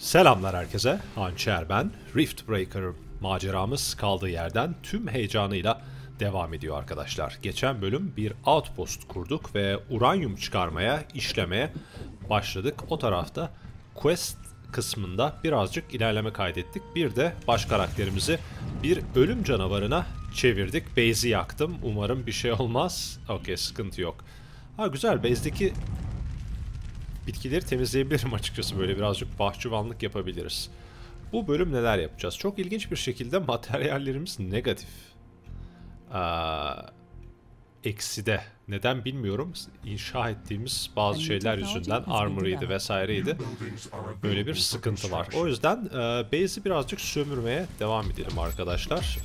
Selamlar herkese, Hançer ben. Riftbreaker maceramız kaldığı yerden tüm heyecanıyla devam ediyor arkadaşlar. Geçen bölüm bir outpost kurduk ve uranyum çıkarmaya, işlemeye başladık. O tarafta quest kısmında birazcık ilerleme kaydettik. Bir de baş karakterimizi bir ölüm canavarına çevirdik. Base'i yaktım. Umarım bir şey olmaz. Okey, sıkıntı yok. Ha güzel, base'deki bitkileri temizleyebilirim açıkçası. Böyle birazcık bahçıvanlık yapabiliriz. Bu bölüm neler yapacağız? Çok ilginç bir şekilde materyallerimiz negatif. Ekside. Neden bilmiyorum. İnşa ettiğimiz bazı şeyler yüzünden armor'ıydı vesaireydi. Böyle bir sıkıntı var. O yüzden base'i birazcık sömürmeye devam edelim arkadaşlar.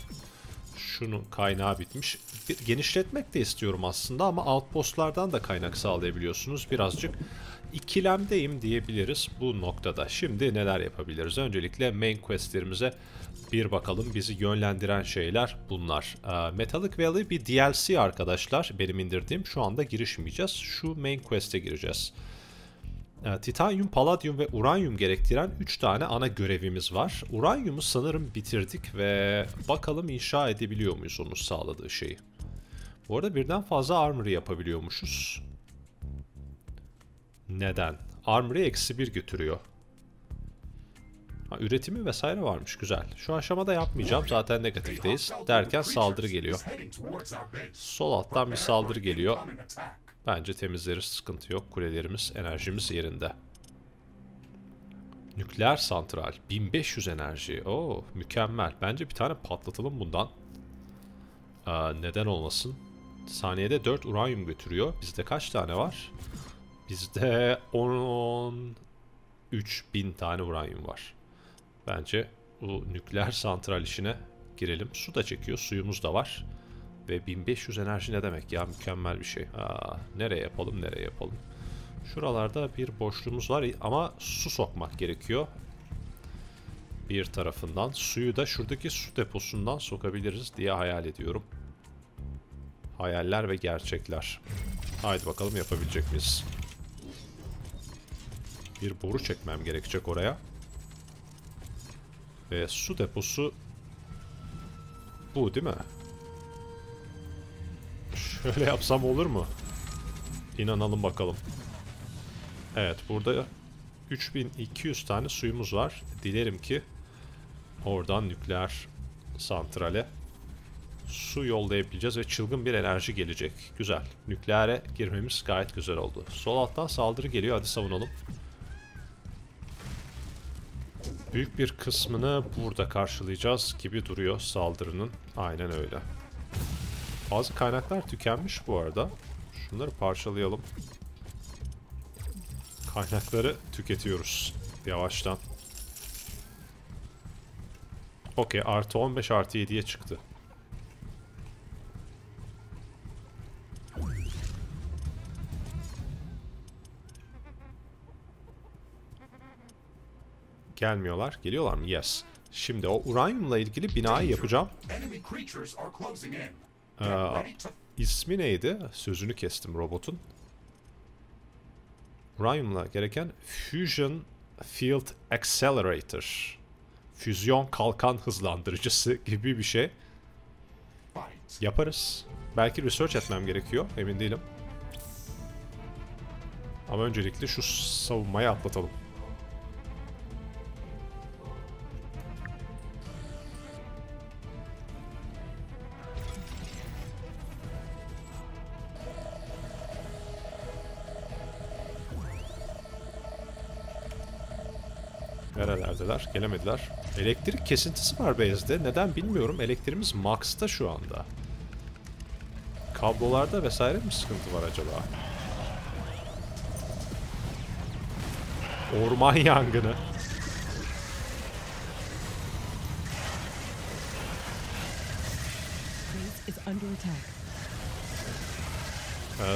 Şunun kaynağı bitmiş. Genişletmek de istiyorum aslında ama outpostlardan da kaynak sağlayabiliyorsunuz. Birazcık ikilemdeyim diyebiliriz bu noktada. Şimdi neler yapabiliriz? Öncelikle main questlerimize bir bakalım. Bizi yönlendiren şeyler bunlar. Metallic Valley bir DLC arkadaşlar. Benim indirdiğim. Şu anda girişmeyeceğiz. Şu main quest'e gireceğiz. Titanyum, paladyum ve uranyum gerektiren 3 tane ana görevimiz var. Uranyumu sanırım bitirdik ve bakalım inşa edebiliyor muyuz onun sağladığı şeyi. Bu arada birden fazla armory yapabiliyormuşuz. Neden? Armory -1 götürüyor. Ha, üretimi vesaire varmış. Güzel. Şu aşamada yapmayacağım. Zaten negatifteyiz. Derken saldırı geliyor. Sol alttan bir saldırı geliyor. Bence temizleriz. Sıkıntı yok. Kulelerimiz, enerjimiz yerinde. Nükleer santral. 1500 enerji. Oo, mükemmel. Bence bir tane patlatalım bundan. Neden olmasın? Saniyede 4 uranyum götürüyor. Bizde kaç tane var? Bizde 13.000 tane uranyum var. Bence bu nükleer santral işine girelim. Su da çekiyor. Suyumuz da var. Ve 1500 enerji ne demek ya? Mükemmel bir şey. Aa, nereye yapalım? Nereye yapalım? Şuralarda bir boşluğumuz var ama su sokmak gerekiyor. Bir tarafından. Suyu da şuradaki su deposundan sokabiliriz diye hayal ediyorum. Hayaller ve gerçekler. Haydi bakalım yapabilecek miyiz? Bir boru çekmem gerekecek oraya. Ve su deposu bu değil mi? Şöyle yapsam olur mu? İnanalım bakalım. Evet, burada 3200 tane suyumuz var. Dilerim ki oradan nükleer santrale su yollayabileceğiz ve çılgın bir enerji gelecek. Güzel. Nükleere girmemiz gayet güzel oldu. Sol alttan saldırı geliyor. Hadi savunalım. Büyük bir kısmını burada karşılayacağız gibi duruyor saldırının. Aynen öyle. Bazı kaynaklar tükenmiş bu arada. Şunları parçalayalım. Kaynakları tüketiyoruz. Yavaştan. Okey. Artı 15 artı 7'ye çıktı. Gelmiyorlar. Geliyorlar mı? Yes. Şimdi o uranyumla ilgili binayı yapacağım. İsmi neydi? Sözünü kestim robotun. Uranyumla gereken Fusion Field Accelerator. Füzyon kalkan hızlandırıcısı gibi bir şey. Yaparız. Belki research etmem gerekiyor. Emin değilim. Ama öncelikle şu savunmayı atlatalım. Nerelerdeler? Gelemediler. Elektrik kesintisi var base'de. Neden bilmiyorum. Elektriğimiz max'ta şu anda. Kablolarda vesaire mi sıkıntı var acaba? Orman yangını.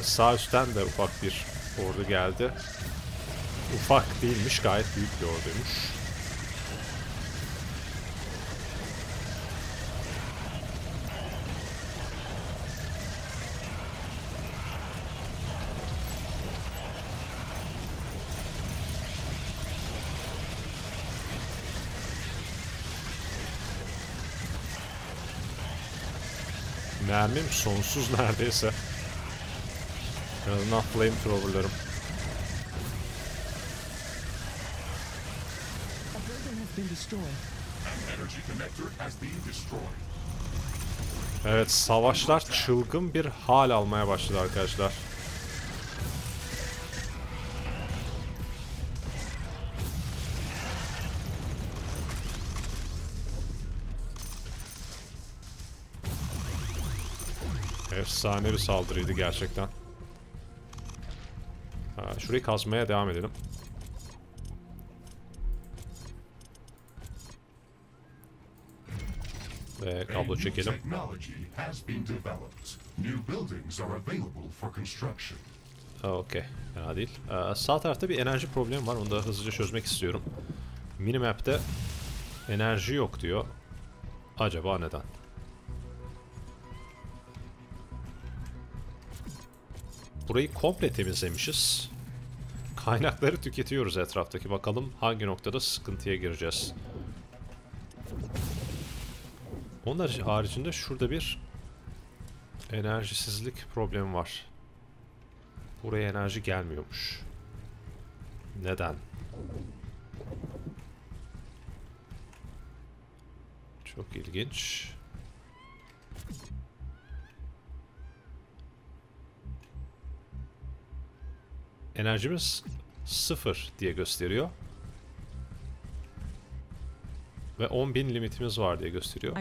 Sağ üstten de ufak bir ordu geldi. Ufak değilmiş, gayet büyük bir orduymuş. Mermim sonsuz neredeyse. En azından flamethrowerlarım. Evet, savaşlar çılgın bir hal almaya başladı arkadaşlar. Efsane bir saldırıydı gerçekten. Şurayı kazmaya devam edelim. Ve kablo çekelim. Okey. Fena değil. Sağ tarafta bir enerji problemi var. Onu da hızlıca çözmek istiyorum. Minimap'te enerji yok diyor. Acaba neden? Burayı komple temizlemişiz. Kaynakları tüketiyoruz etraftaki. Bakalım hangi noktada sıkıntıya gireceğiz. Onlar haricinde şurada bir enerjisizlik problemi var. Buraya enerji gelmiyormuş. Neden? Çok ilginç. Enerjimiz 0 diye gösteriyor. Ve 10.000 limitimiz var diye gösteriyor.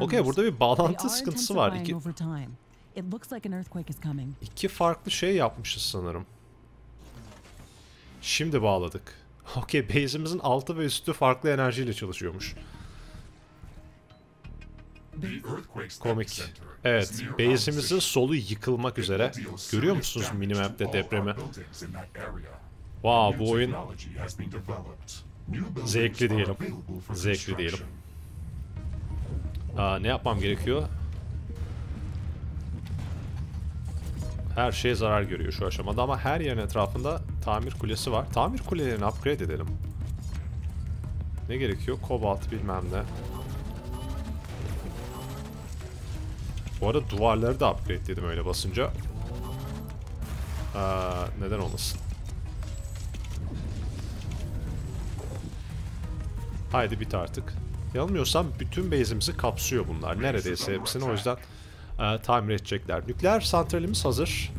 Okey, burada bir bağlantı sıkıntısı var. İki farklı şey yapmışız sanırım. Şimdi bağladık. Okey, base'imizin altı ve üstü farklı enerjiyle çalışıyormuş. Komik. Evet, base'imizin solu yıkılmak üzere. Görüyor musunuz minimap'te depremi? Wow, bu oyun zevkli diyelim. Zevkli diyelim. Ne yapmam gerekiyor? Her şey zarar görüyor şu aşamada ama her yerin etrafında tamir kulesi var. Tamir kulelerini upgrade edelim. Ne gerekiyor? Kobalt bilmem ne. Bu arada duvarları da upgrade dedim öyle basınca. Neden olmasın? Haydi bit artık. Yanılmıyorsam bütün base'imizi kapsıyor bunlar. Neredeyse hepsini, o yüzden tamir edecekler. Nükleer santralimiz hazır.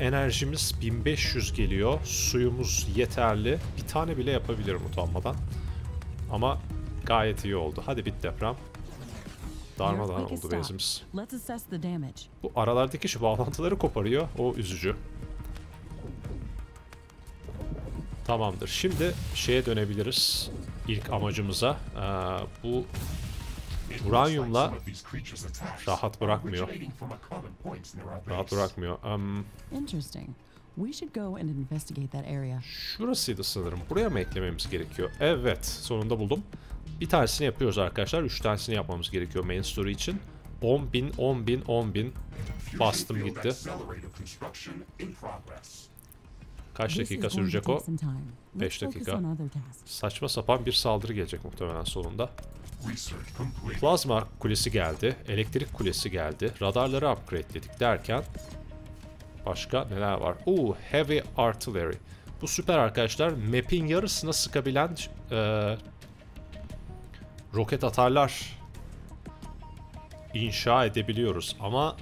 Enerjimiz 1500 geliyor. Suyumuz yeterli. Bir tane bile yapabilirim utanmadan. Ama gayet iyi oldu. Hadi bit deprem. Darmadağın oldu base'imiz. Bu aralardaki şu bağlantıları koparıyor. O üzücü. Tamamdır. Şimdi şeye dönebiliriz. İlk amacımıza. Bu uranyumla rahat bırakmıyor. Rahat bırakmıyor. Şurasıydı sanırım. Buraya mı eklememiz gerekiyor? Evet. Sonunda buldum. Bir tanesini yapıyoruz arkadaşlar. 3 tanesini yapmamız gerekiyor main story için. 10.000, 10.000, 10.000 bastım gitti. Kaç dakika sürecek o? 5 dakika. Saçma sapan bir saldırı gelecek muhtemelen sonunda. Plazma kulesi geldi. Elektrik kulesi geldi. Radarları upgrade'ledik derken başka neler var? Heavy artillery. Bu süper arkadaşlar. Map'in yarısına sıkabilen roket atarlar inşa edebiliyoruz ama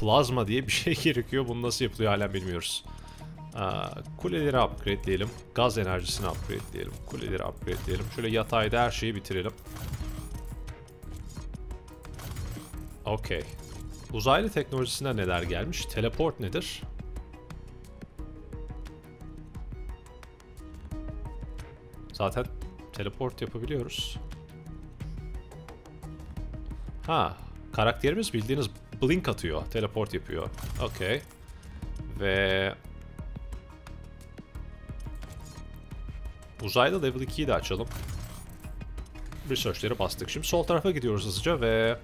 plazma diye bir şey gerekiyor. Bunu nasıl yapılıyor halen bilmiyoruz. Kuleleri upgrade'leyelim. Gaz enerjisini upgrade'leyelim. Kuleleri upgrade'leyelim. Şöyle yatayda her şeyi bitirelim. Okey. Uzaylı teknolojisinde neler gelmiş? Teleport nedir? Zaten teleport yapabiliyoruz. Karakterimiz bildiğiniz blink atıyor. Teleport yapıyor. Okey. Ve uzaylı level 2'yi de açalım. Research'leri bastık. Şimdi sol tarafa gidiyoruz hızlıca ve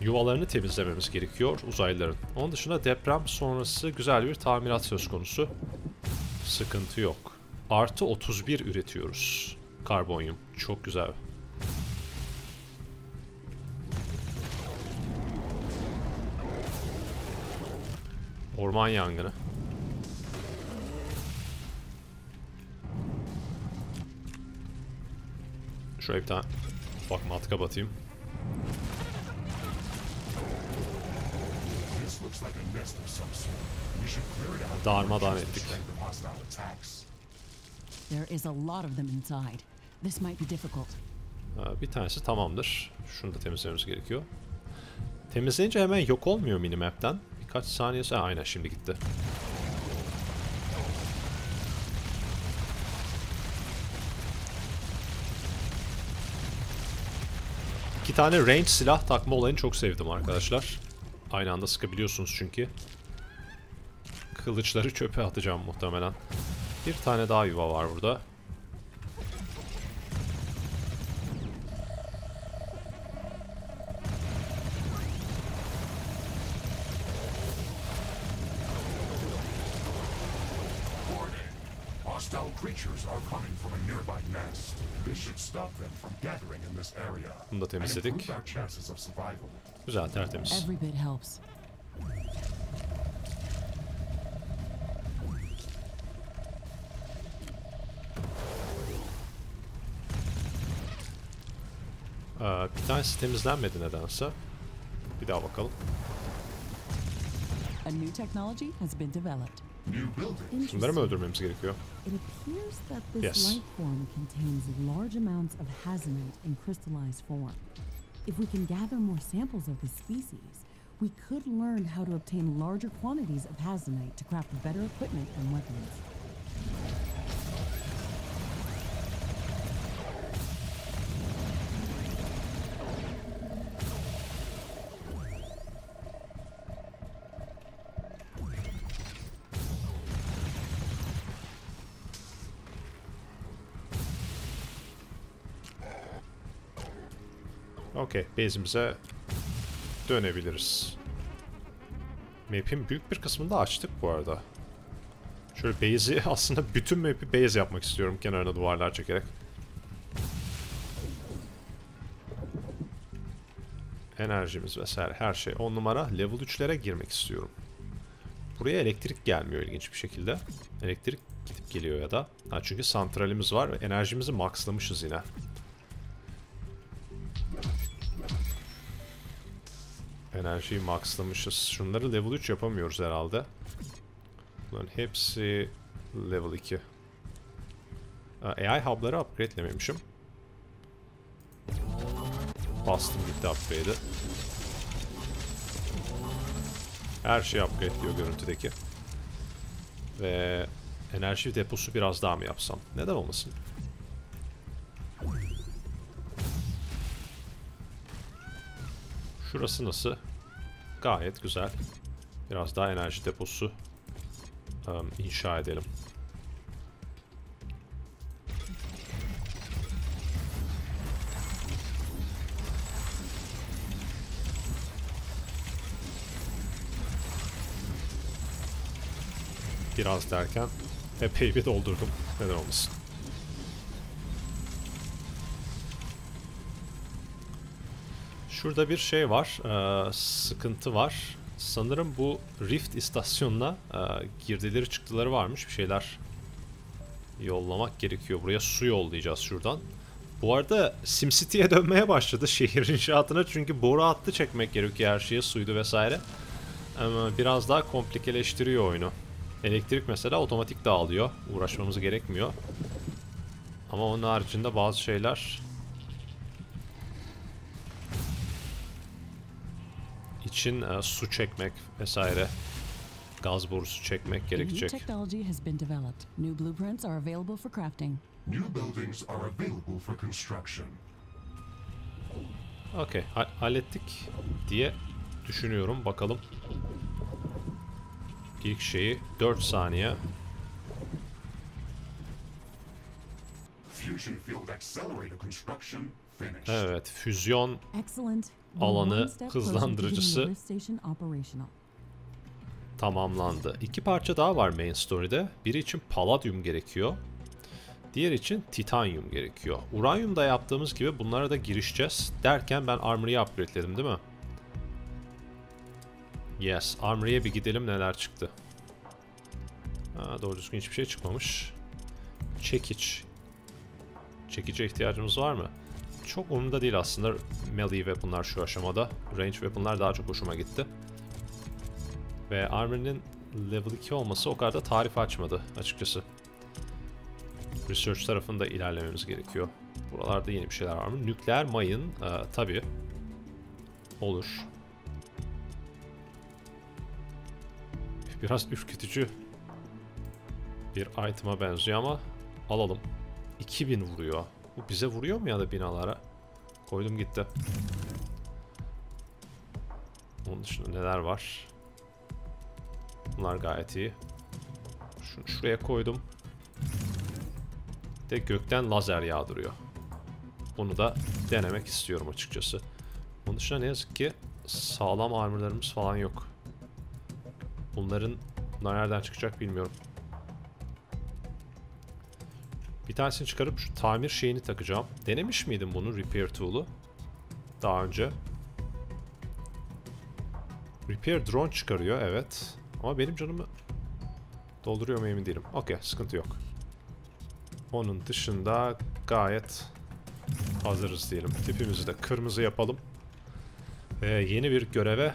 yuvalarını temizlememiz gerekiyor uzaylıların. Onun dışında deprem sonrası güzel bir tamirat söz konusu. Sıkıntı yok. Artı 31 üretiyoruz. Karbonyum. Çok güzel. Orman yangını. Şuraya bir tane ufak matkap atayım. Darmadağın ettik. Bir tanesi tamamdır. Şunu da temizlememiz gerekiyor. Temizleyince hemen yok olmuyor minimap'ten. Birkaç saniyesi... aynen şimdi gitti. İki tane range silah takma olayını çok sevdim arkadaşlar. Aynı anda sıkabiliyorsunuz çünkü. Kılıçları çöpe atacağım muhtemelen. Bir tane daha yuva var burada. Bunu da temizledik. Güzel, tertemiz. Bir tanesi temizlenmedi nedense. Bir daha bakalım. Bunları mı öldürmemiz gerekiyor? Yes. Okey, base'imize dönebiliriz. Map'in büyük bir kısmını da açtık bu arada. Şöyle base'i, aslında bütün map'i base yapmak istiyorum kenarına duvarlar çekerek. Enerjimiz vesaire her şey 10 numara. Level 3'lere girmek istiyorum. Buraya elektrik gelmiyor ilginç bir şekilde. Elektrik gidip geliyor ya da. Ha, çünkü santralimiz var ve enerjimizi maxlamışız yine. Enerjiyi maxlamışız. Şunları level 3 yapamıyoruz herhalde. Bunların hepsi level 2. AI hub'ları upgrade'lememişim. Bastım gitti upgrade'i. Her şey upgrade diyor görüntüdeki. Ve enerji deposu biraz daha mı yapsam? Neden olmasın? Şurası nasıl? Gayet güzel. Biraz daha enerji deposu inşa edelim. Biraz derken epey bir doldurdum. Neden olmasın? Şurada bir şey var, sıkıntı var. Sanırım bu Rift istasyonuna girdileri çıktıları varmış. Bir şeyler yollamak gerekiyor. Buraya su yollayacağız şuradan. Bu arada SimCity'ye dönmeye başladı şehir inşaatına. Çünkü boru hattı çekmek gerekiyor her şeye, suydu vesaire. Biraz daha komplikeleştiriyor oyunu. Elektrik mesela otomatik dağılıyor. Uğraşmamız gerekmiyor. Ama onun haricinde bazı şeyler... için su çekmek vesaire, gaz borusu çekmek gerekecek. Okay, hallettik diye düşünüyorum. Bakalım. İlk şeyi 4 saniye. Fusion Field Accelerator construction. Evet, füzyon alanı hızlandırıcısı tamamlandı. İki parça daha var main story'de. Biri için paladyum gerekiyor. Diğer için titanyum gerekiyor. Uranyum'da yaptığımız gibi bunlara da girişeceğiz. Derken ben armory'yi upgrade'ledim değil mi? Yes. Armory'e bir gidelim, neler çıktı. Ha, doğru düzgün hiçbir şey çıkmamış. Çekiç. Çekice ihtiyacımız var mı? Çok umurumda değil aslında. Melee weapon'lar şu aşamada. Range weapon'lar daha çok hoşuma gitti. Ve Armory'nin level 2 olması o kadar da tarif açmadı açıkçası. Research tarafında ilerlememiz gerekiyor. Buralarda yeni bir şeyler var mı? Nükleer mayın tabii. Olur. Biraz ürkütücü bir item'a benziyor ama alalım. 2000 vuruyor. Bu bize vuruyor mu ya da binalara? Koydum gitti. Onun dışında neler var? Bunlar gayet iyi. Şunu şuraya koydum. Bir de gökten lazer yağdırıyor. Bunu da denemek istiyorum açıkçası. Onun dışında ne yazık ki sağlam armorlarımız falan yok. Bunlar nereden çıkacak bilmiyorum. Bir tanesini çıkarıp şu tamir şeyini takacağım. Denemiş miydim bunu, repair tool'u? Daha önce. Repair drone çıkarıyor, evet. Ama benim canımı dolduruyor mu emin değilim. Okey, sıkıntı yok. Onun dışında gayet hazırız diyelim. Tipimizi de kırmızı yapalım. Ve yeni bir göreve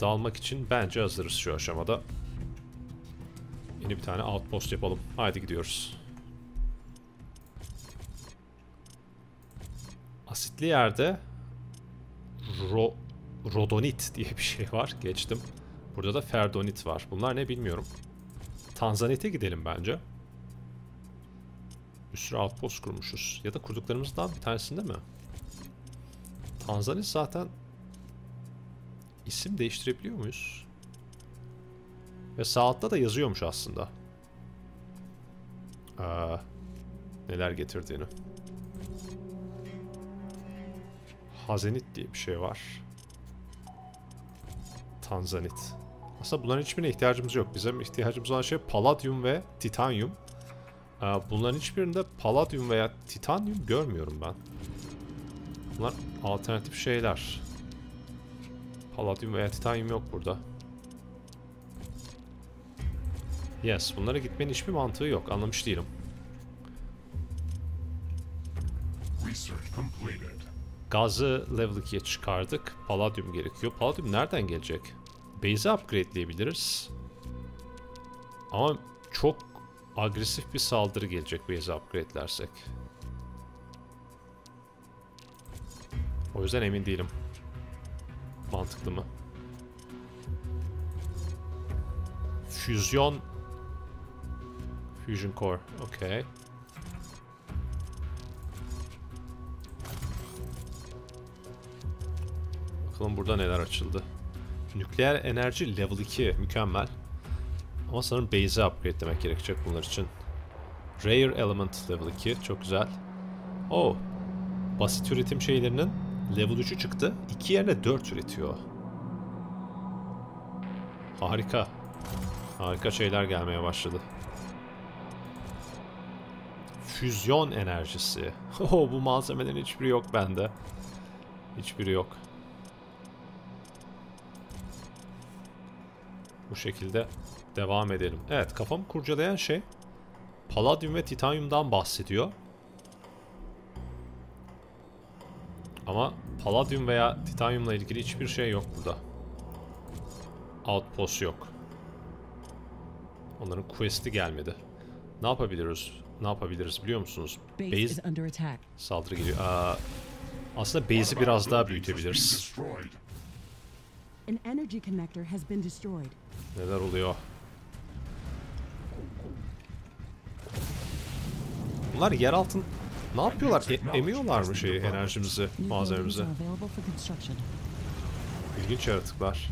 dalmak için bence hazırız şu aşamada. Yeni bir tane outpost yapalım. Haydi gidiyoruz. Asitli yerde rodonit diye bir şey var. Geçtim. Burada da ferdonit var. Bunlar ne bilmiyorum. Tanzanite gidelim bence. Bir sürü outpost kurmuşuz. Ya da kurduklarımızdan bir tanesinde mi? Tanzanit zaten isim değiştirebiliyor muyuz? Ve sağ altta da yazıyormuş aslında. Neler getirdiğini. Hazenit diye bir şey var. Tanzanit. Aslında bunların hiçbirine ihtiyacımız yok. Bizim ihtiyacımız olan şey paladyum ve titanyum. Bunların hiçbirinde paladyum veya titanyum görmüyorum ben. Bunlar alternatif şeyler. Paladyum veya titanyum yok burada. Yes, bunlara gitmenin hiçbir mantığı yok. Anlamış değilim. Gazı level 2'ye çıkardık. Paladyum gerekiyor. Paladyum nereden gelecek? Base'i upgrade'leyebiliriz. Ama çok agresif bir saldırı gelecek base'i upgrade'lersek. O yüzden emin değilim. Mantıklı mı? Füzyon. Fusion Core, okay. Bakalım burada neler açıldı. Nükleer enerji level 2, mükemmel. Ama sanırım base'i upgrade'lemek gerekecek bunlar için. Rare Element level 2, çok güzel. Oh, basit üretim şeylerinin level 3'ü çıktı. 2 yerine 4 üretiyor. Harika. Harika şeyler gelmeye başladı. Füzyon enerjisi. Bu malzemelerin hiçbiri yok bende. Hiçbiri yok. Bu şekilde devam edelim. Evet, kafamı kurcalayan şey paladyum ve titanyumdan bahsediyor. Ama paladyum veya titanyumla ilgili hiçbir şey yok burada. Outpost yok. Onların quest'i gelmedi. Ne yapabiliriz? Ne yapabiliriz biliyor musunuz? Base saldırı geliyor. Aslında base'i biraz daha büyütebiliriz. Neler oluyor? Bunlar yer altın. Ne yapıyorlar? Emiyorlar mı şeyi, enerjimizi, malzememizi? İlginç yaratıklar.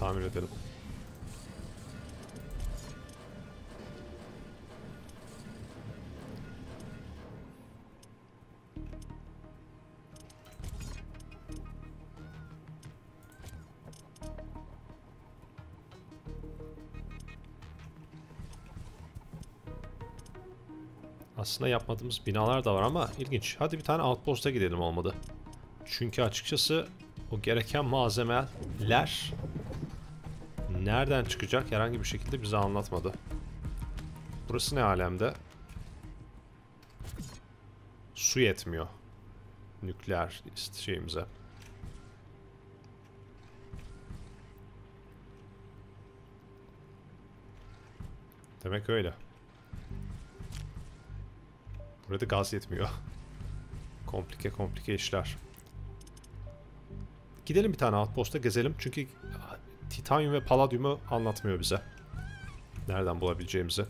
Tamir edelim. Aslında yapmadığımız binalar da var ama ilginç. Hadi bir tane outpost'a gidelim olmadı. Çünkü açıkçası o gereken malzemeler nereden çıkacak herhangi bir şekilde bize anlatmadı. Burası ne alemde? Su yetmiyor. Nükleer şeyimize. Demek öyle. Burada gaz yetmiyor. komplike işler. Gidelim bir tane outpost'a gezelim. Çünkü titanyum ve paladyumu anlatmıyor bize. Nereden bulabileceğimizi.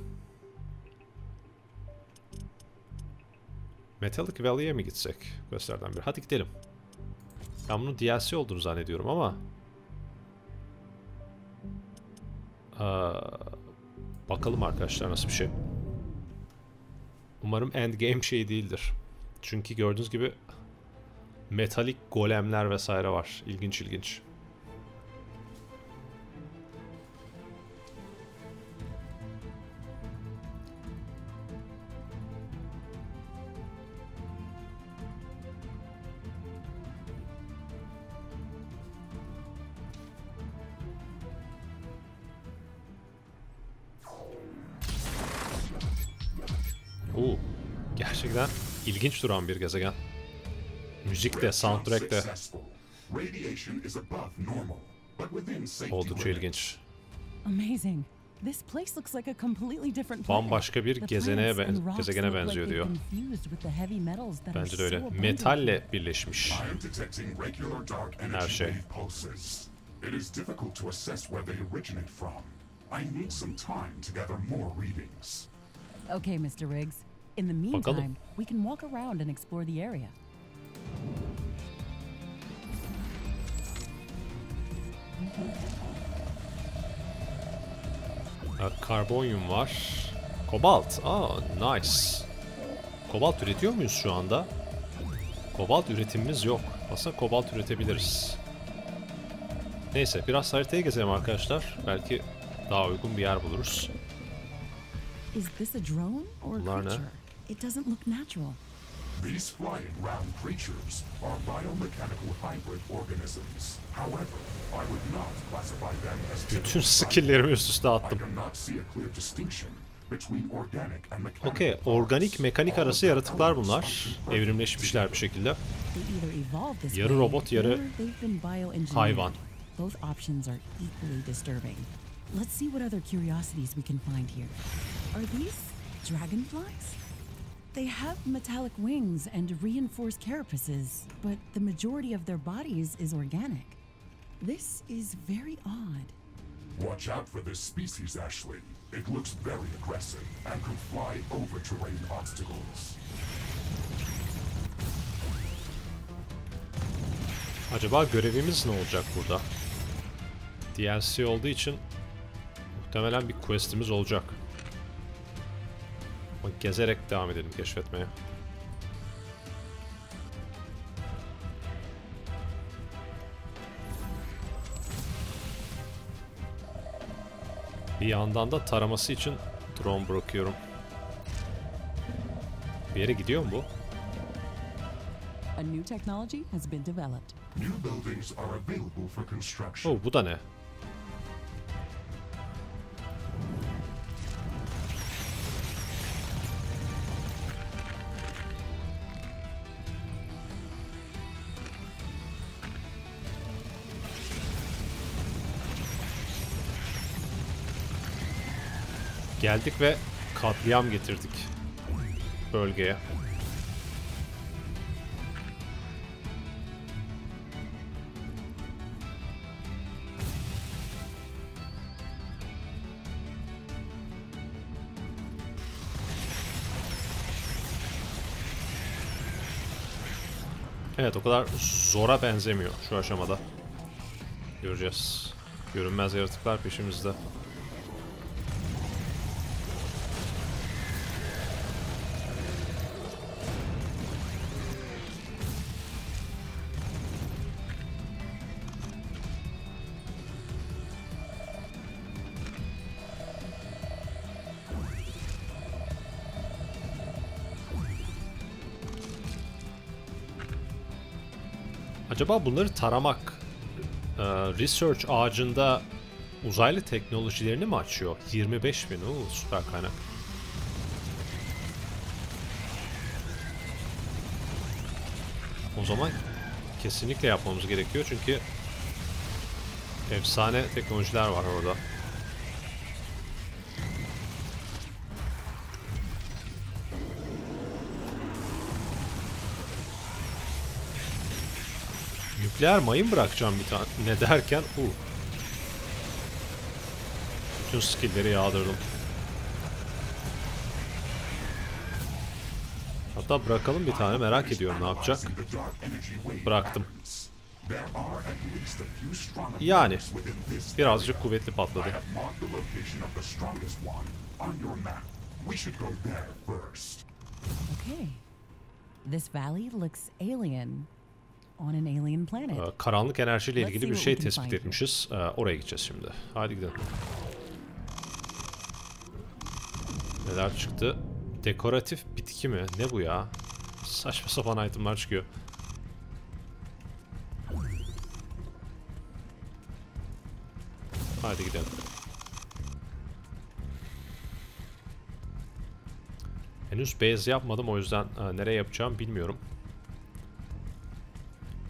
Metallic Valley'e mi gitsek? Gösterden bir. Hadi gidelim. Ben bunun DLC olduğunu zannediyorum ama... bakalım arkadaşlar nasıl bir şey. Umarım endgame şey değildir. Çünkü gördüğünüz gibi metalik golemler vesaire var. İlginç. Gerçekten ilginç duran bir gezegen. Müzik de, soundtrack de oldukça ilginç. Bambaşka bir gezegene benziyor diyor. Bence de öyle. Metalle birleşmiş her şey. Okay, Mr. Riggs. In the meantime, we can walk around and explore the area. Karbonyum var. Kobalt. Nice. Kobalt üretiyor muyuz şu anda? Kobalt üretimimiz yok. Aslında kobalt üretebiliriz. Neyse, biraz haritayı gezelim arkadaşlar. Belki daha uygun bir yer buluruz. Is this a drone or a creature? It doesn't look natural. These flying round creatures are biomechanical hybrid organisms. However, I would not classify them as bütün skill'lerimi üst üste attım. Okay, organik mekanik arası yaratıklar bunlar. Evrimleşmişler bir şekilde. Yarı robot, yarı hayvan. Both options are equally disturbing. Let's see what other curiosities we can find here. Are these dragonflies? They have metallic wings and reinforced carapaces, but the majority of their bodies is organic. This is very odd. Watch out for this species, Ashley. It looks very aggressive and can fly over terrain obstacles. Acaba görevimiz ne olacak burada? DLC olduğu için muhtemelen bir quest'imiz olacak. Gezerek devam edelim keşfetmeye. Bir yandan da taraması için drone bırakıyorum. Bir yere gidiyor mu bu? Bu da ne? Geldik ve katliam getirdik bölgeye. Evet, o kadar zora benzemiyor şu aşamada. Göreceğiz. Görünmez yaratıklar peşimizde. Acaba bunları taramak research ağacında uzaylı teknolojilerini mi açıyor? 25.000, süper kaynak. O zaman kesinlikle yapmamız gerekiyor çünkü efsane teknolojiler var orada. Nükleer mayın bırakacağım bir tane. Ne derken? Bütün skill'leri yağdırdım. Hatta bırakalım bir tane, merak ediyorum ne yapacak. Bıraktım. Yani birazcık kuvvetli patladı. Karanlık enerjiyle ilgili bir şey tespit etmişiz. Oraya gideceğiz şimdi. Hadi gidelim. Neler çıktı? Dekoratif bitki mi? Ne bu ya? Saçma sapan itemler çıkıyor. Hadi gidelim. Henüz base yapmadım, o yüzden nereye yapacağım bilmiyorum.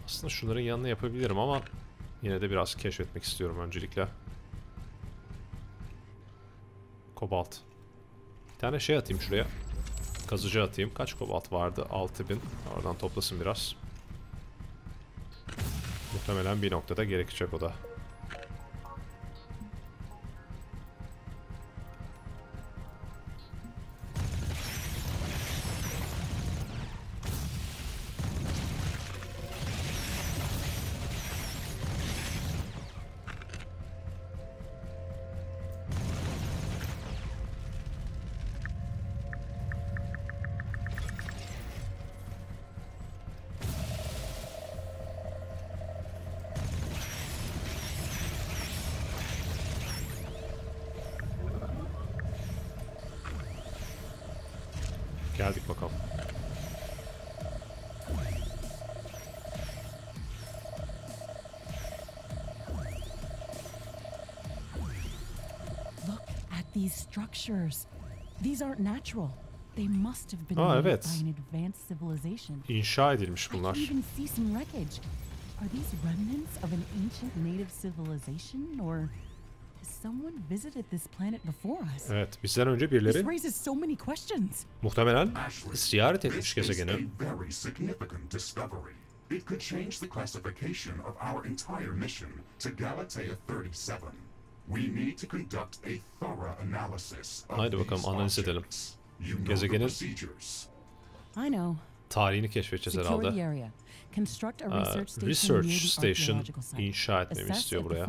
Aslında şunların yanına yapabilirim ama yine de biraz keşfetmek istiyorum öncelikle. Kobalt. Bir tane şey atayım şuraya. Kazıcı atayım. Kaç kobalt vardı? 6000. Oradan toplasın biraz. Muhtemelen bir noktada gerekecek o da. Geldik bakalım. Look at these structures. These aren't natural. They must have been made by an advanced civilization. İnşa edilmiş bunlar. You can see some wreckage. Are these remnants of an ancient native civilization or someone visited this planet before us? Evet, bizden önce birileri muhtemelen ziyaret etmiş gezegeni. It could change the classification of our entire mission to Galatea 37. We need to conduct a thorough analysis. Haydi bakalım analiz edelim. Gezegenin tarihini keşfedeceğiz herhalde. Research Station inşa etmemi istiyor buraya.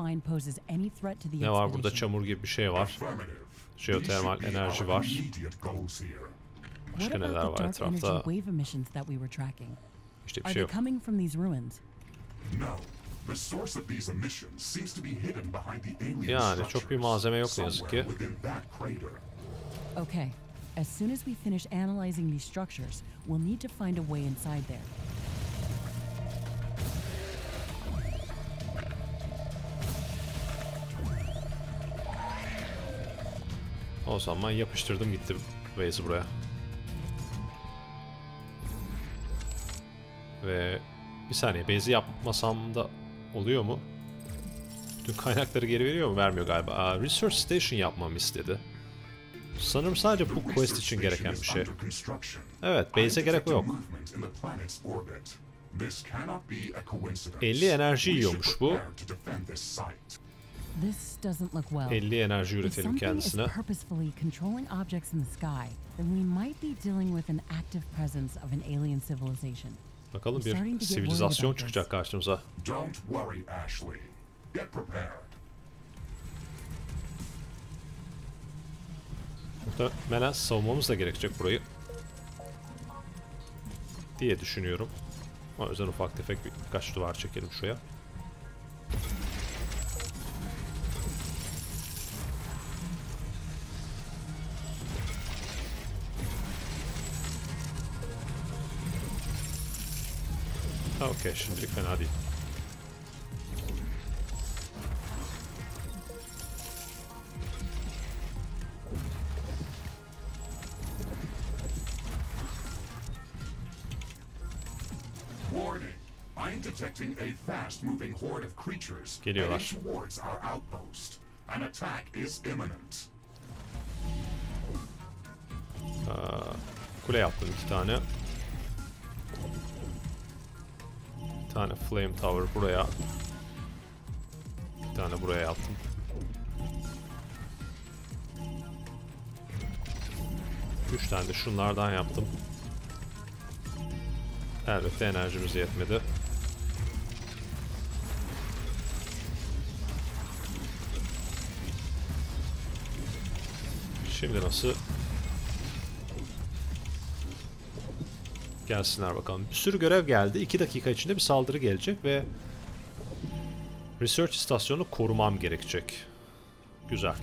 Ne var burada? Çamur gibi bir şey var. Jeotermal enerji var. Başka neler var etrafta? İşte bir şey yok. Yani çok bir malzeme yok ne yazık ki. As soon as we finish analyzing these structures, we'll need to find a way inside there. O zaman yapıştırdım gitti Waze buraya. Ve bir saniye, Waze'i yapmasam da oluyor mu? Bütün kaynakları geri veriyor mu? Vermiyor galiba. Research Station yapmamı istedi. Sanırım sadece bu quest için gereken bir şey. Evet, base'e gerek yok. 50 enerji yiyormuş bu. 50 enerji üretelim kendisine. Bakalım bir sivilizasyon çıkacak karşımıza. Muhtemelen savunmamız da gerekecek burayı diye düşünüyorum. O yüzden ufak tefek birkaç duvar çekelim şuraya. Ha, okey, şimdilik fena değil. Geliyorlar. Kule yaptım 2 tane. Bir tane Flame Tower buraya. Bir tane buraya yaptım. Üç tane de şunlardan yaptım. Elbette enerjimiz yetmedi. Şimdi nasıl? Gelsinler bakalım. Bir sürü görev geldi. 2 dakika içinde bir saldırı gelecek ve research istasyonunu korumam gerekecek. Güzel.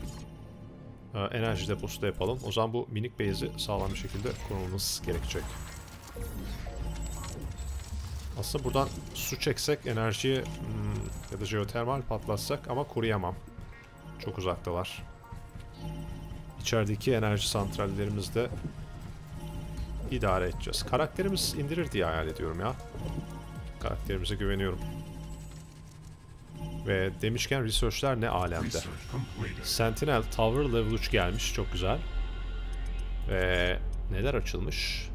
Enerji deposu da yapalım. O zaman bu minik base'i sağlam bir şekilde korumamız gerekecek. Aslında buradan su çeksek enerjiyi ya da jeotermal patlatsak ama koruyamam. Çok uzaktalar. İçerideki enerji santrallerimizde idare edeceğiz. Karakterimiz indirir diye hayal ediyorum ya. Karakterimize güveniyorum. Ve demişken research'ler ne alemde. Sentinel Tower level 3 gelmiş. Çok güzel. Ve neler açılmış?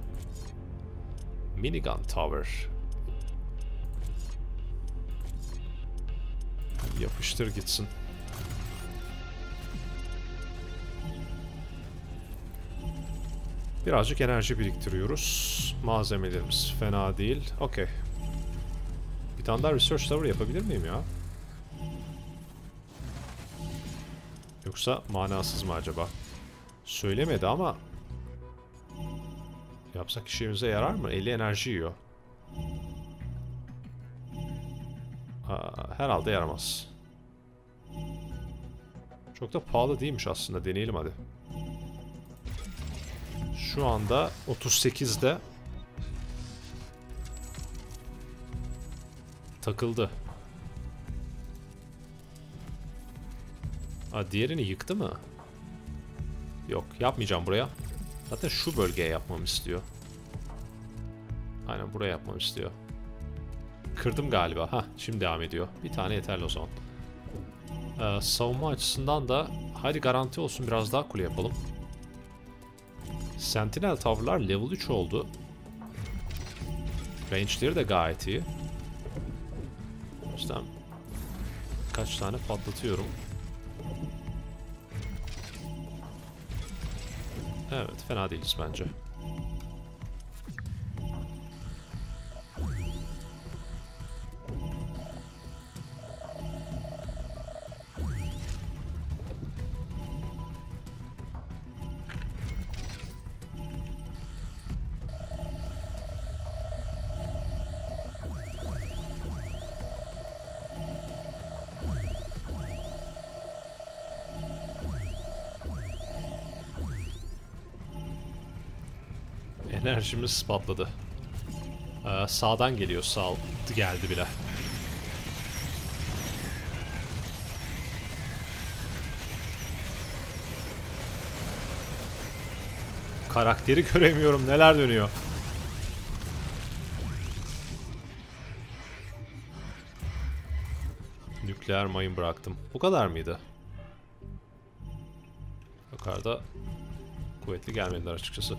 Minigun Tower. Yapıştır gitsin. Birazcık enerji biriktiriyoruz. Malzemelerimiz fena değil. Okey. Bir tane daha research tower yapabilir miyim ya? Yoksa manasız mı acaba? Söylemedi ama yapsak işimize yarar mı? 50 enerji yiyor. Herhalde yaramaz. Çok da pahalı değilmiş aslında. Deneyelim hadi. Şu anda 38'de takıldı. Aa, diğerini yıktı mı? Yok, yapmayacağım buraya. Zaten şu bölgeye yapmamı istiyor. Aynen buraya yapmamı istiyor. Kırdım galiba. Hah, şimdi devam ediyor. Bir tane yeterli o zaman. Savunma açısından da hadi garanti olsun biraz daha kule yapalım. Sentinel Tower'lar level 3 oldu. Range'leri de gayet iyi. İşte kaç tane patlatıyorum. Evet, fena değiliz bence. Enerjimiz patladı. Sağdan geliyor. Sağ geldi bile. Karakteri göremiyorum. Neler dönüyor? Nükleer mayın bıraktım. Bu kadar mıydı? Yukarıda kuvvetli gelmediler açıkçası.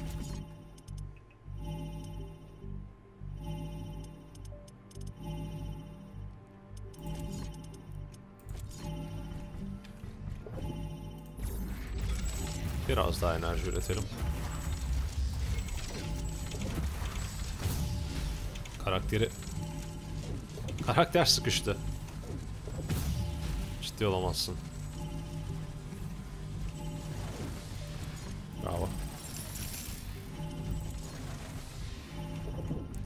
Biraz daha enerji üretelim. Karakter sıkıştı. Ciddi olamazsın. Bravo.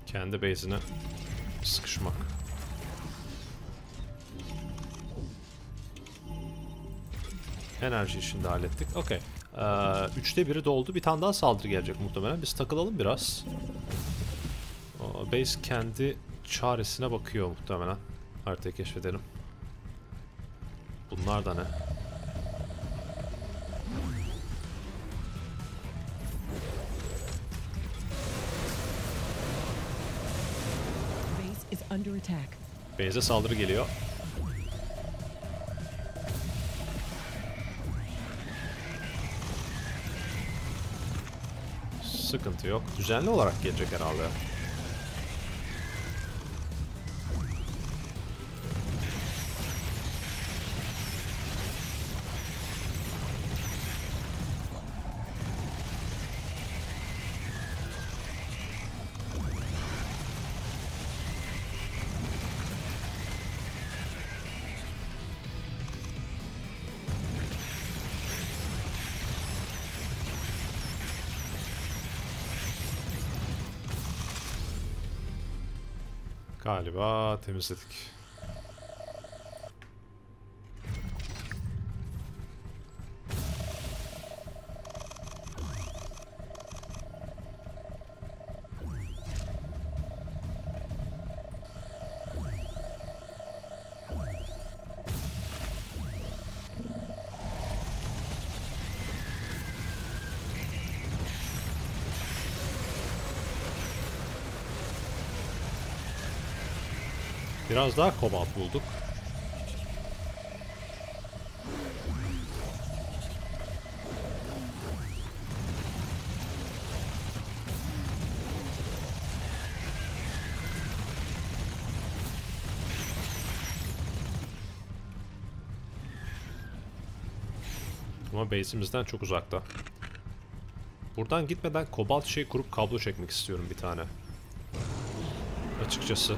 Kendi base'ine sıkışmak. Enerji işini de hallettik. Okey. 3'te 1'i doldu. Bir tane daha saldırı gelecek muhtemelen. Biz takılalım biraz. Base kendi çaresine bakıyor muhtemelen. Haritayı keşfedelim. Bunlar da ne? Base'e saldırı geliyor. Sıkıntı yok. Düzenli olarak gelecek herhalde. Galiba temizledik. Biraz daha kobalt bulduk. Ama base'imizden çok uzakta. Buradan gitmeden kobalt şeyi kurup kablo çekmek istiyorum bir tane. Açıkçası.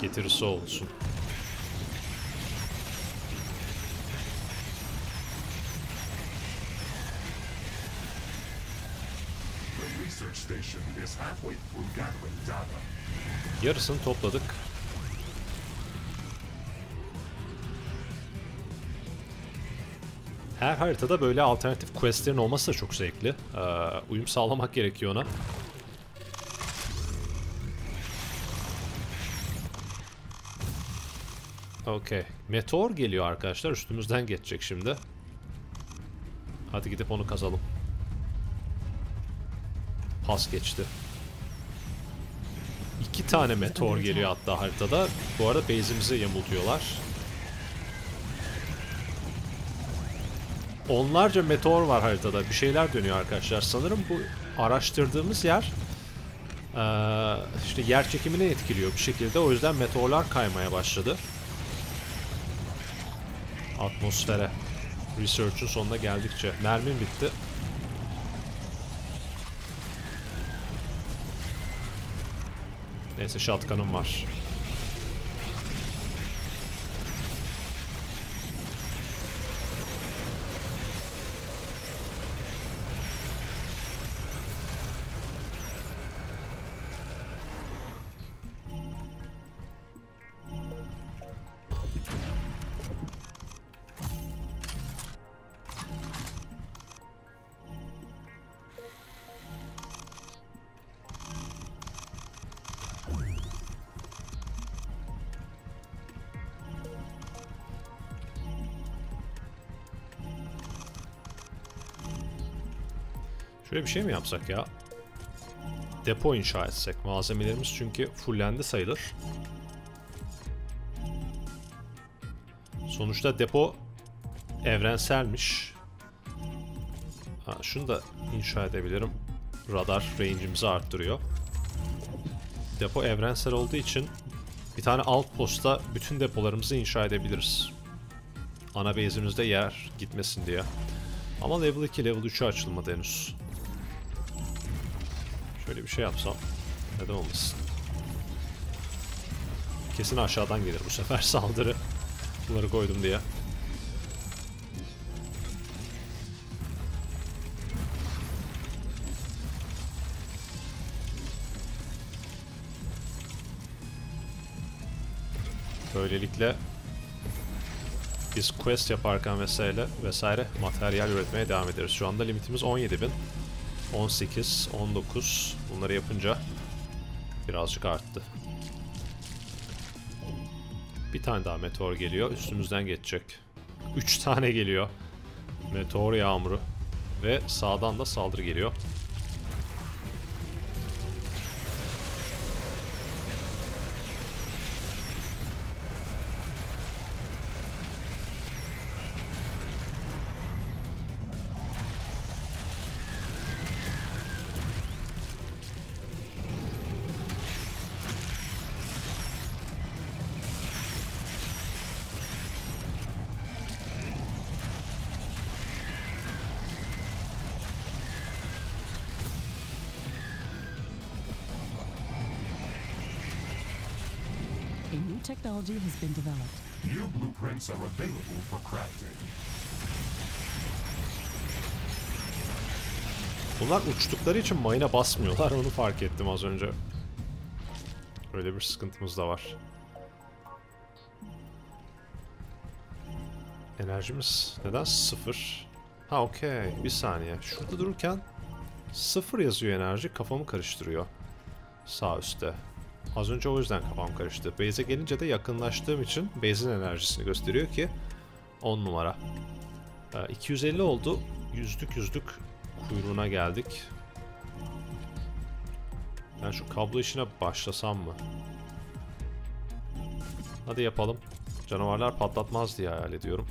Getirisi olsun. Yarısını topladık. Her haritada böyle alternatif questlerin olması da çok zevkli. Uyum sağlamak gerekiyor ona. Okay. Meteor geliyor arkadaşlar. Üstümüzden geçecek şimdi. Hadi gidip onu kazalım. Pas geçti. 2 tane meteor geliyor hatta haritada. Bu arada base'imizi yamultuyorlar. Onlarca meteor var haritada. Bir şeyler dönüyor arkadaşlar. Sanırım bu araştırdığımız yer işte yer çekimini etkiliyor bir şekilde. O yüzden meteorlar kaymaya başladı. Atmosfere. Research'un sonuna geldikçe. Mermim bitti. Neyse shotgun'um var. Şöyle bir şey mi yapsak ya? Depo inşa etsek. Malzemelerimiz çünkü fullendi sayılır. Sonuçta depo evrenselmiş. Ha, şunu da inşa edebilirim. Radar range'imizi arttırıyor. Depo evrensel olduğu için bir tane outpost'ta bütün depolarımızı inşa edebiliriz. Ana base'imizde yer gitmesin diye. Ama level 2, level 3'e açılmadı henüz. Şöyle bir şey yapsam neden olmasın? Kesin aşağıdan gelir bu sefer saldırı. Bunları koydum diye. Böylelikle biz quest yaparken vesaire materyal üretmeye devam ederiz. Şu anda limitimiz 17.000. 18, 19 bunları yapınca birazcık arttı. Bir tane daha meteor geliyor. Üstümüzden geçecek. 3 tane geliyor. Meteor yağmuru. Ve sağdan da saldırı geliyor. Technology has been developed. New blueprints are available for crafting. Bunlar uçtukları için mayına basmıyorlar, onu fark ettim az önce. Öyle bir sıkıntımız da var. Enerjimiz neden sıfır? Ha okey, bir saniye. Şurada dururken sıfır yazıyor enerji, kafamı karıştırıyor. Sağ üstte. Az önce o yüzden kafam karıştı. Base'e gelince de yakınlaştığım için base'in enerjisini gösteriyor ki 10 numara. 250 oldu. Yüzdük kuyruğuna geldik. Ben şu kablo işine başlasam mı? Hadi yapalım. Canavarlar patlatmaz diye hayal ediyorum.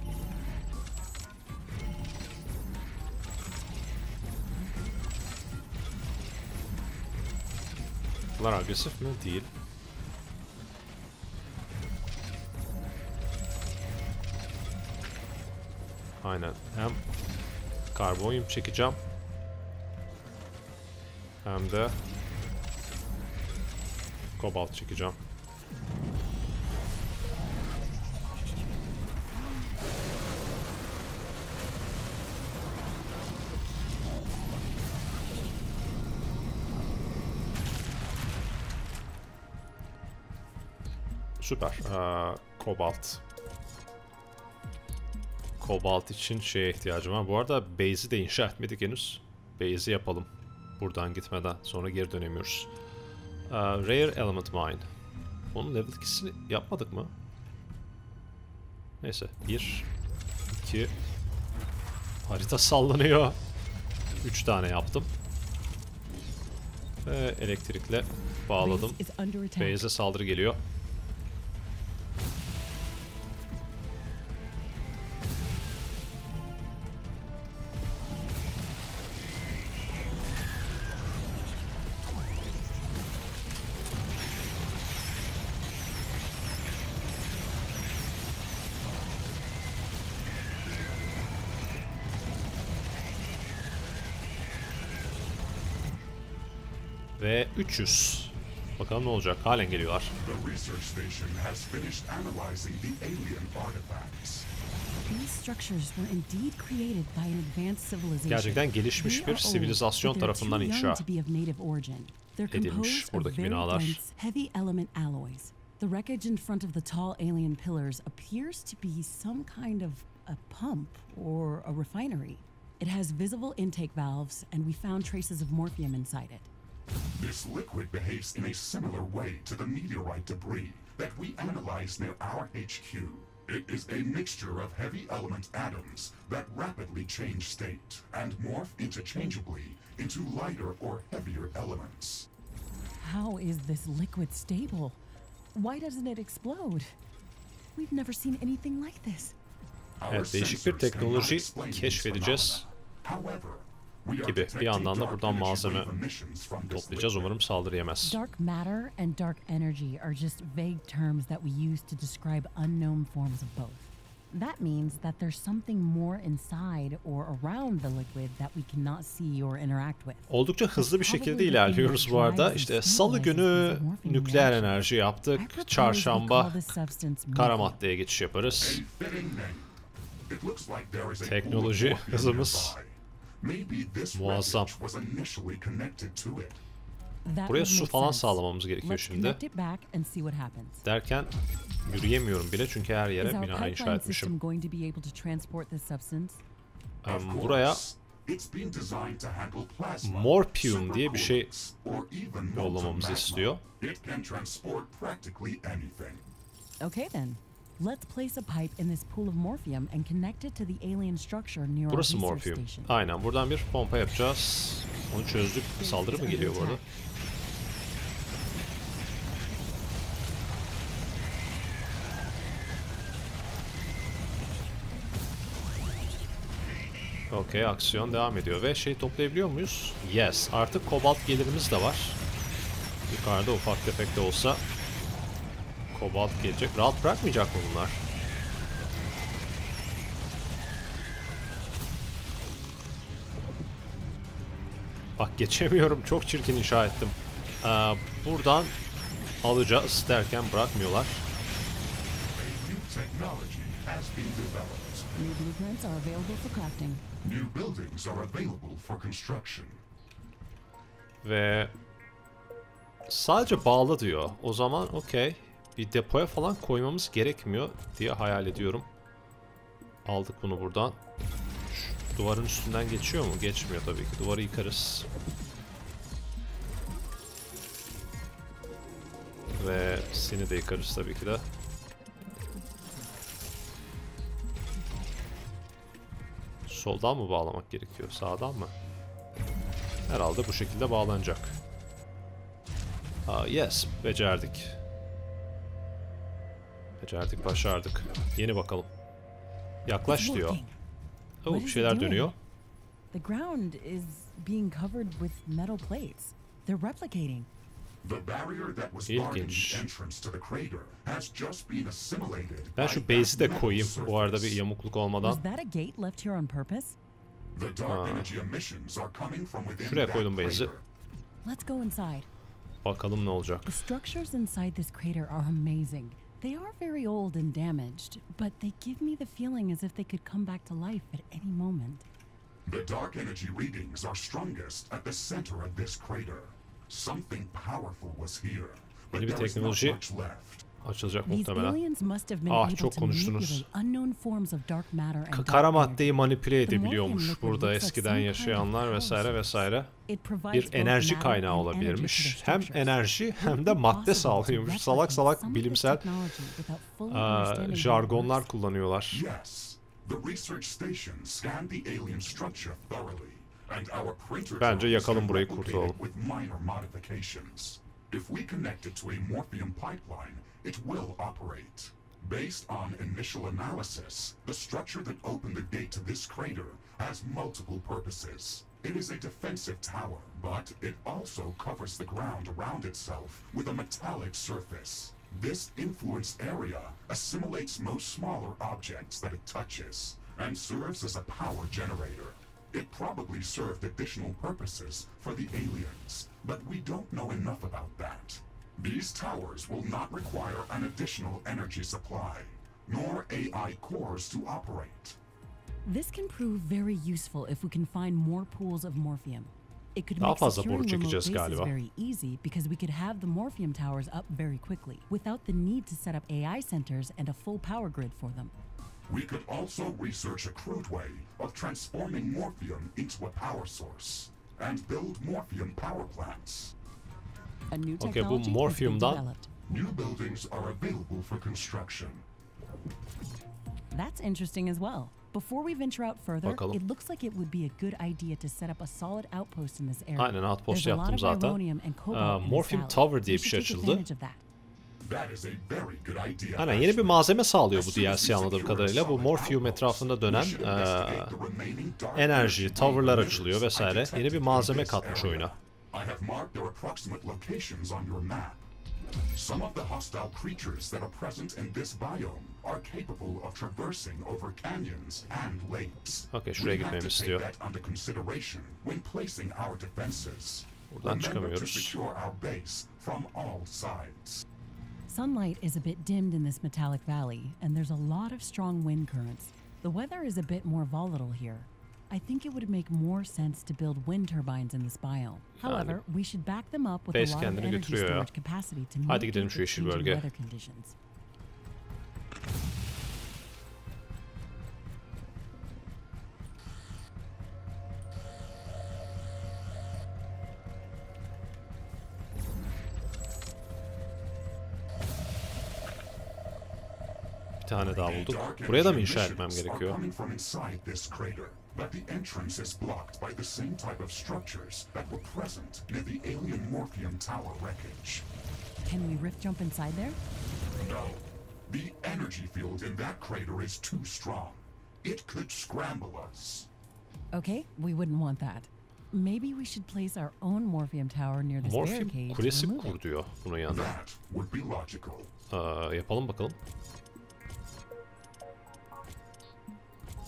Bunlar agresif mi? Değil. Aynen. Hem karbonyum çekeceğim. Hem de kobalt çekeceğim. Süper. Kobalt. Kobalt için şeye ihtiyacım var. Bu arada base'i de inşa etmedik henüz. Base'i yapalım. Buradan gitmeden sonra geri dönemiyoruz. Rare Element Mine. Onun level 2'sini yapmadık mı? Neyse. 1, 2. Harita sallanıyor. 3 tane yaptım. Ve elektrikle bağladım. Base'e saldırı geliyor. Ve 300. Bakalım ne olacak? Halen geliyorlar. Gerçekten gelişmiş bir sivilizasyon tarafından inşa edilmiş buradaki binalar. It has visible intake valves and we found traces of morphium inside it. This liquid behaves in a similar way to the meteorite debris that we analyzed near our HQ. It is a mixture of heavy element atoms that rapidly change state and morph interchangeably into lighter or heavier elements. How is this liquid stable? Why doesn't it explode? We've never seen anything like this. Evet, değişik bir teknoloji keşfedeceğiz. Gibi. Bir yandan da buradan malzeme toplayacağız. Umarım saldırı yemez. Dark matter and dark energy are just vague terms that we use to describe unknown forms of both. That means that there's something more inside or around the liquid that we cannot see or interact with. Oldukça hızlı bir şekilde ilerliyoruz bu arada. İşte salı günü nükleer enerji yaptık. Çarşamba kara maddeye geçiş yaparız. Teknoloji hızımız muazzam. Buraya su falan sağlamamız gerekiyor şimdi. Derken yürüyemiyorum bile çünkü her yere bina inşa etmişim. Buraya Morpheum diye bir şey yollamamızı istiyor. Burası Morpheum. Aynen, buradan bir pompa yapacağız. Onu çözdük. Saldırı mı geliyor bu arada? Okey, aksiyon devam ediyor ve şey toplayabiliyor muyuz? Yes, artık kobalt gelirimiz de var. Yukarıda ufak tefek de olsa kobalt gelecek. Rahat bırakmayacak mı bunlar? Bak geçemiyorum, çok çirkin inşa ettim. Buradan alacağız derken bırakmıyorlar. New blueprints are available for crafting. New buildings are available for construction. Ve sadece bağlı diyor. O zaman okey. Bir depoya falan koymamız gerekmiyor diye hayal ediyorum. Aldık bunu buradan. Şu duvarın üstünden geçiyor mu? Geçmiyor tabii ki. Duvarı yıkarız. Ve seni de yıkarız tabii ki de. Soldan mı bağlamak gerekiyor? Sağdan mı? Herhalde bu şekilde bağlanacak. Yes, becerdik. Becerdik, başardık. Yeni bakalım. Yaklaş diyor. Oh, bir şeyler dönüyor. The ground is being covered with metal plates. They're replicating. İlginç. Ben şu base'i de koyayım bu arada bir yamukluk olmadan. Şuraya koydum base'i. Bakalım ne olacak. Yeni bir teknoloji açılacak muhtemelen. Ah, çok konuştunuz. Kara maddeyi manipüle edebiliyormuş burada eskiden yaşayanlar vesaire vesaire. Bir enerji kaynağı olabilirmiş. Hem enerji hem de madde sağlıyormuş. Salak salak bilimsel jargonlar kullanıyorlar. Bence yakalım burayı, kurtulalım. It probably served additional purposes for the aliens, but we don't know enough about that. These towers will not require an additional energy supply, nor AI cores to operate. This can prove very useful if we can find more pools of Morpheum. It could make securing remote bases very easy because we could have the Morpheum towers up very quickly, without the need to set up AI centers and a full power grid for them. We could also research a crude way of transforming Morpheum into a power source and build Morpheum power plants. Okay, bu Morpheum'dan. New buildings are available for construction. That's interesting as well. Before we venture out further, it looks like it would be a good idea to set up a solid outpost in this area. Aynen, outpost yaptım zaten. Morpheum Tower diye bir şey açıldı. Aynen, yeni bir malzeme sağlıyor bu DLC anladığım kadarıyla. Bu Morpheum etrafında dönen enerji, tavırlar açılıyor vesaire. Yeni bir malzeme katmış oyuna. Okay, şuraya gitmemi istiyor. Buradan çıkamıyoruz. Sunlight is a bit dimmed in this metallic valley, and there's a lot of strong wind currents. The weather is a bit more volatile here. I think it would make more sense to build wind turbines in this biome. However, we should back them up with a lot of energy storage capacity to meet the weather conditions. tane daha bulduk. Buraya da mı inşa etmem gerekiyor? But the entrance is blocked by the same type of structures that were present near the alien Morpheum Tower wreckage. Can we rift jump inside there? No. The energy field in that crater is too strong. It could scramble us. Okay, we wouldn't want that. Maybe we should place our own Morpheum Tower near this barricade. Morpheum kulesi kur diyor bunun yanına. That would be logical. Yapalım bakalım.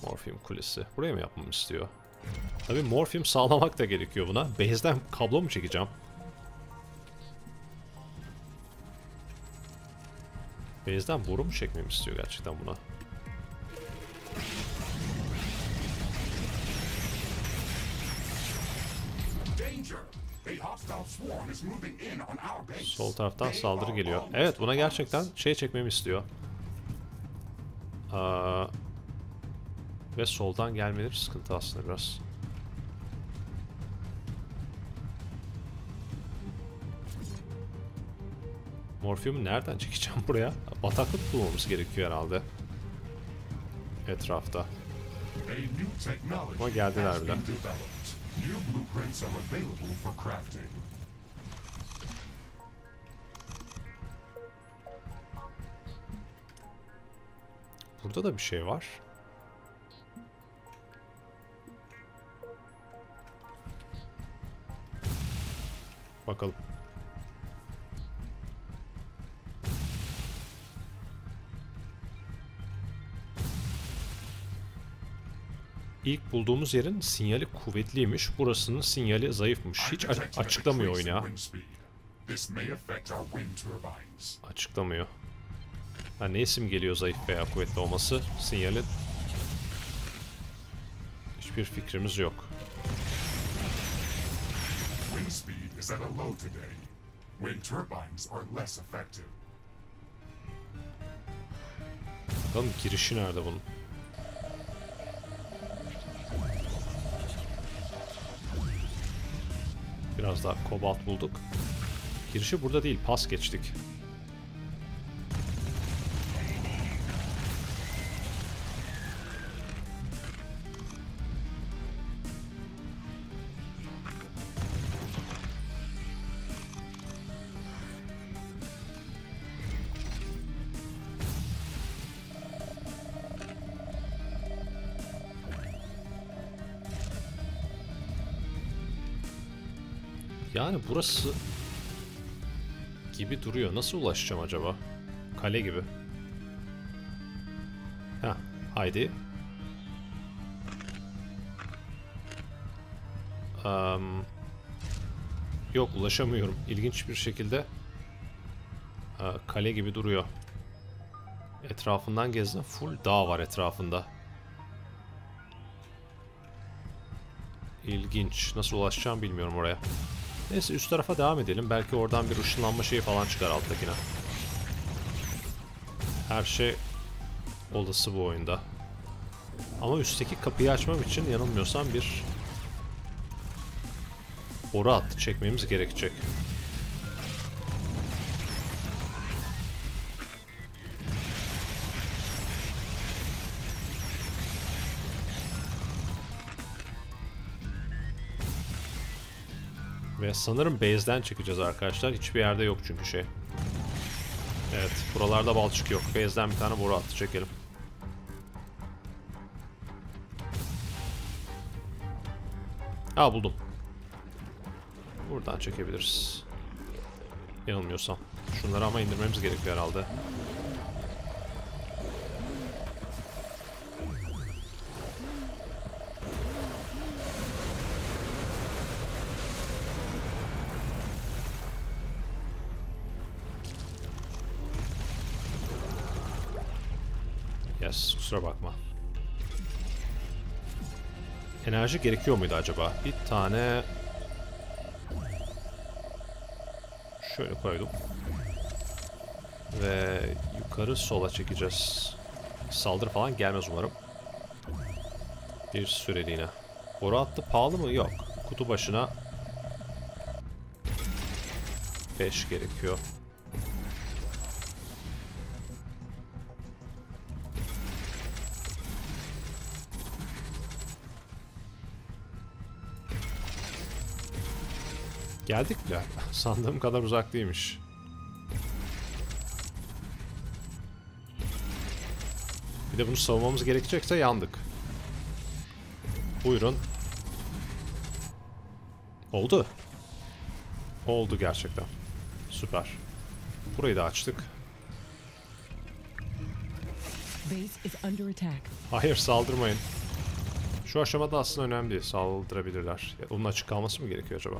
Morpheum kulesi. Buraya mı yapmamı istiyor? Tabii morpheum sağlamak da gerekiyor buna. Base'den kablo mu çekeceğim? Base'den boru mu çekmemi istiyor gerçekten buna? Sol taraftan saldırı geliyor. Evet, buna gerçekten şey çekmemi istiyor. Ve soldan gelmeleri sıkıntı aslında biraz. Morpheum'u nereden çekeceğim buraya? Bataklık bulmamız gerekiyor herhalde. Etrafta. Ama geldiler bile. Burada da bir şey var. Bakalım. İlk bulduğumuz yerin sinyali kuvvetliymiş, burasının sinyali zayıfmış. Hiç açıklamıyor oyun ya. Açıklamıyor. Ha, ne isim geliyor zayıf veya kuvvetli olması? Sinyali hiçbir fikrimiz yok. Speed is at a low today, when turbines are less effective. Bakalım girişi nerede bunun? Biraz daha kobalt bulduk. Girişi burada değil, pas geçtik. Yani burası gibi duruyor. Nasıl ulaşacağım acaba? Kale gibi. Ha, haydi. Yok, ulaşamıyorum. İlginç bir şekilde kale gibi duruyor. Etrafından gezdim. Full dağ var etrafında. İlginç. Nasıl ulaşacağım bilmiyorum oraya. Neyse, üst tarafa devam edelim. Belki oradan bir ışınlanma şeyi falan çıkar alttakine. Her şey olası bu oyunda. Ama üstteki kapıyı açmam için yanılmıyorsam bir boru hattı çekmemiz gerekecek. Ve sanırım base'den çıkacağız arkadaşlar. Hiçbir yerde yok çünkü şey. Evet, buralarda balçık yok. Base'den bir tane boru hattı çekelim. Aa, buldum. Buradan çekebiliriz. Yanılmıyorsam. Şunları ama indirmemiz gerekiyor herhalde. Kusura bakma. Enerji gerekiyor muydu acaba? Bir tane şöyle koydum. Ve yukarı sola çekeceğiz. Saldırı falan gelmez umarım. Bir süreliğine. Boru hattı pahalı mı? Yok. Kutu başına 5 gerekiyor. Geldik bile. Sandığım kadar uzak değilmiş. Bir de bunu savunmamız gerekecekse yandık. Buyurun. Oldu. Oldu gerçekten. Süper. Burayı da açtık. Hayır, saldırmayın. Şu aşamada aslında önemli değil. Saldırabilirler. Ya, onun açık kalması mı gerekiyor acaba?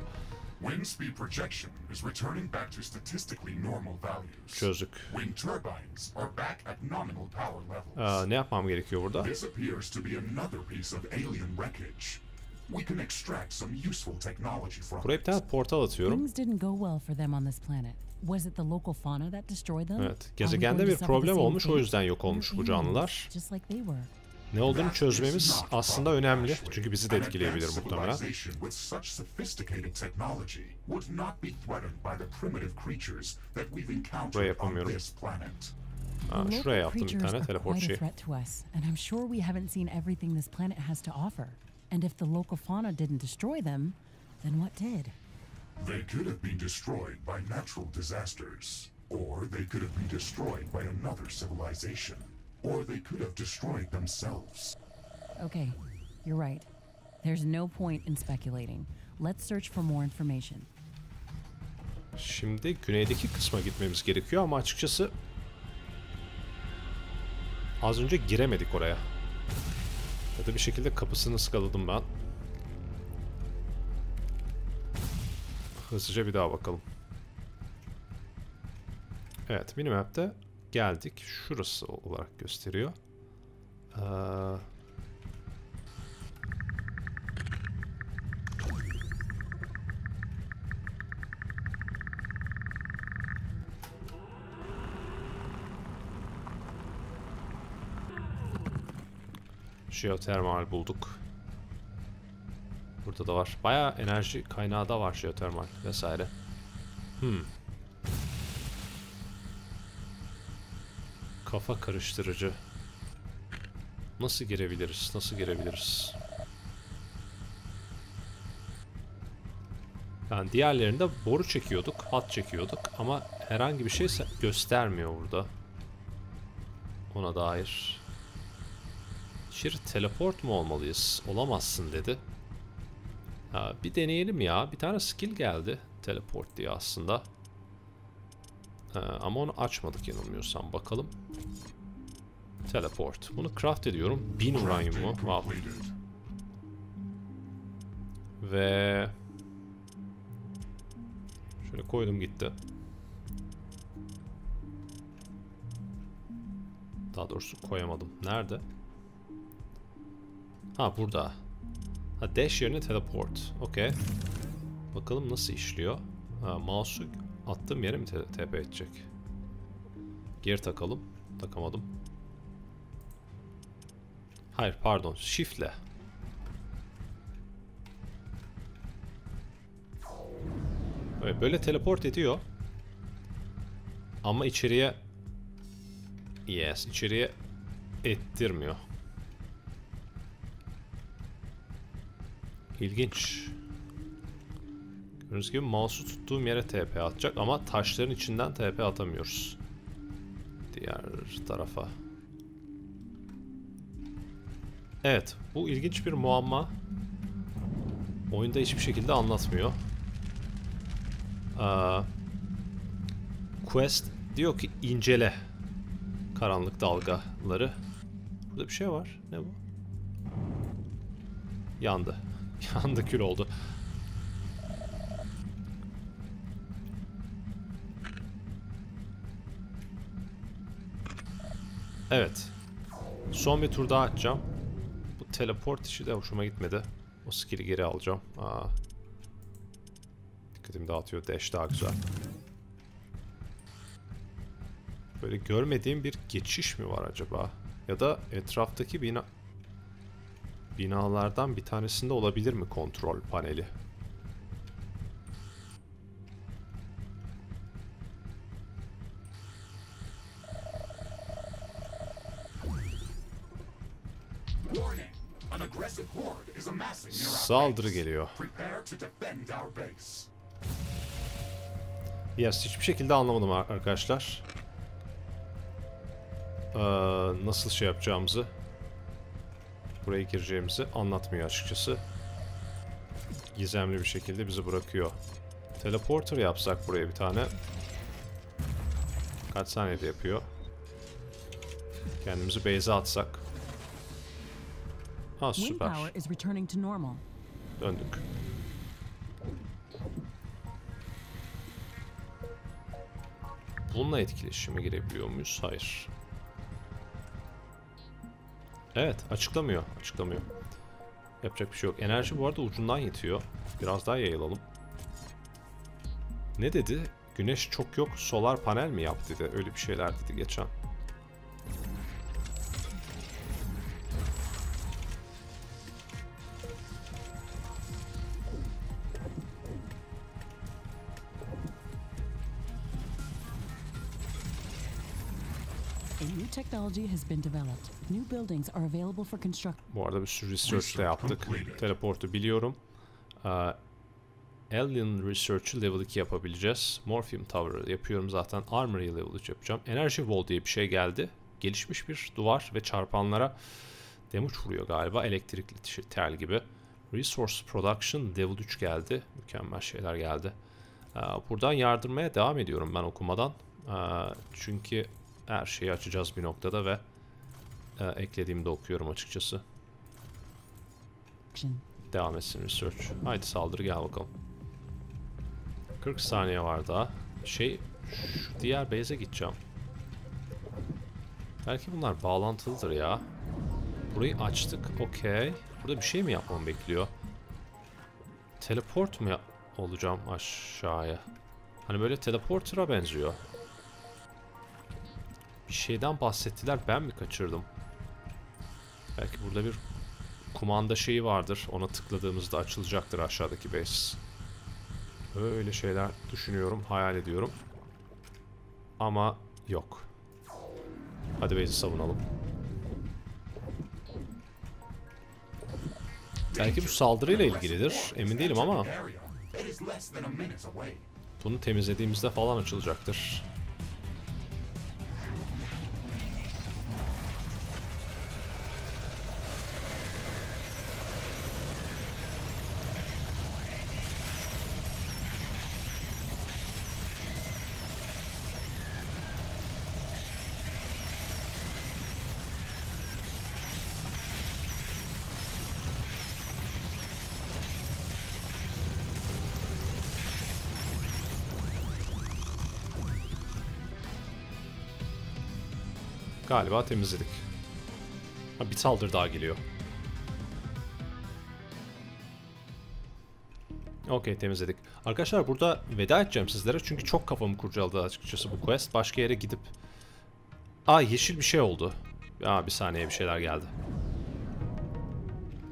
Wind speed projection is returning back to statistically normal values. Çözdük. Wind turbines are back at nominal power levels. Ne yapmam gerekiyor burada? This appears to be another piece of alien wreckage. We can extract some useful technology from. Buraya bir tane portal atıyorum. Things didn't go well for them on this planet. Was it the local fauna that destroyed them? Evet, gezegende bir problem olmuş, o yüzden yok olmuş bu canlılar. Ne olduğunu çözmemiz aslında önemli. Çünkü bizi de etkileyebilir muhtemelen. Buraya yapamıyorum. Ha, şuraya yaptım bir tane teleport şeyi. Or they could have destroyed themselves. Okay, you're right. There's no point in speculating. Let's search for more information. Şimdi güneydeki kısma gitmemiz gerekiyor ama açıkçası az önce giremedik oraya. Ya da bir şekilde kapısını ıskaladım ben. Hızlıca bir daha bakalım. Evet, minimap'te geldik. Şurası olarak gösteriyor. Jeotermal bulduk. Burada da var. Bayağı enerji kaynağı da var, jeotermal vesaire. Kafa karıştırıcı. Nasıl girebiliriz? Nasıl girebiliriz? Yani diğerlerinde boru çekiyorduk, hat çekiyorduk ama herhangi bir şey göstermiyor burada. Ona dair. İçeri teleport mu olmalıyız? Olamazsın dedi. Ha, bir deneyelim ya. Bir tane skill geldi. Teleport diye aslında. Ama onu açmadık yanılmıyorsam. Bakalım. Teleport. Bunu craft ediyorum. 1000 uranyum mu? Wow. Ve şöyle koydum gitti. Daha doğrusu koyamadım. Nerede? Ha, burada. Ha, dash yerine teleport. Okey. Bakalım nasıl işliyor. Mouse'u attığım yere mi TP edecek? Geri takalım. Takamadım. Hayır, pardon. Shift'le. Evet, böyle teleport ediyor. Ama içeriye... Yes, içeriye ettirmiyor. İlginç. Gördüğünüz gibi mouse'u tuttuğum yere TP atacak ama taşların içinden TP atamıyoruz. Diğer tarafa. Evet, bu ilginç bir muamma. Oyunda hiçbir şekilde anlatmıyor. Quest diyor ki incele karanlık dalgaları. Burada bir şey var. Ne bu? Yandı. Yandı, kül oldu. Evet. Son bir tur daha atacağım. Bu teleport işi de hoşuma gitmedi. O skill'i geri alacağım. Dikkatimi dağıtıyor. Dash daha güzel. Böyle görmediğim bir geçiş mi var acaba? Ya da etraftaki binalardan bir tanesinde olabilir mi kontrol paneli? Saldırı geliyor. Yes, hiçbir şekilde anlamadım arkadaşlar. Nasıl şey yapacağımızı, buraya gireceğimizi anlatmıyor açıkçası. Gizemli bir şekilde bizi bırakıyor. Teleporter yapsak buraya bir tane. Kaç saniyede yapıyor? Kendimizi base'e atsak. Ha, süper. Döndük. Bununla etkileşime girebiliyor muyuz? Hayır. Evet, açıklamıyor. Açıklamıyor. Yapacak bir şey yok. Enerji bu arada ucundan yetiyor. Biraz daha yayılalım. Ne dedi? Güneş çok yok. Solar panel mi yaptı dedi. Öyle bir şeyler dedi geçen. Bu arada bir sürü research de yaptık. Teleportu biliyorum. Alien Research'ı level 2 yapabileceğiz. Morphium Tower'ı yapıyorum zaten. Armory'ı level 3 yapacağım. Energy Wall diye bir şey geldi. Gelişmiş bir duvar ve çarpanlara damage vuruyor galiba. Elektrikli tel gibi. Resource Production level 3 geldi. Mükemmel şeyler geldi. Buradan yardırmaya devam ediyorum ben okumadan. Çünkü her şeyi açacağız bir noktada ve eklediğimde okuyorum açıkçası. Devam etsin research. Haydi saldırı, gel bakalım. 40 saniye var daha. Şu diğer base'e gideceğim. Belki bunlar bağlantılıdır ya. Burayı açtık. Okey. Burada bir şey mi yapmamı bekliyor? Teleport mu olacağım aşağıya? Hani böyle teleporter'a benziyor. Bir şeyden bahsettiler, ben mi kaçırdım? Belki burada bir kumanda şeyi vardır. Ona tıkladığımızda açılacaktır aşağıdaki base. Öyle şeyler düşünüyorum, hayal ediyorum. Ama yok. Hadi base'i savunalım. Belki bu saldırıyla ilgilidir. Emin değilim ama. Bunu temizlediğimizde falan açılacaktır. Galiba temizledik. Ha, bir saldırı daha geliyor. Okey, temizledik. Arkadaşlar burada veda edeceğim sizlere. Çünkü çok kafamı kurcaladı açıkçası bu quest. Başka yere gidip... Aa, yeşil bir şey oldu. Aa, bir saniye, bir şeyler geldi.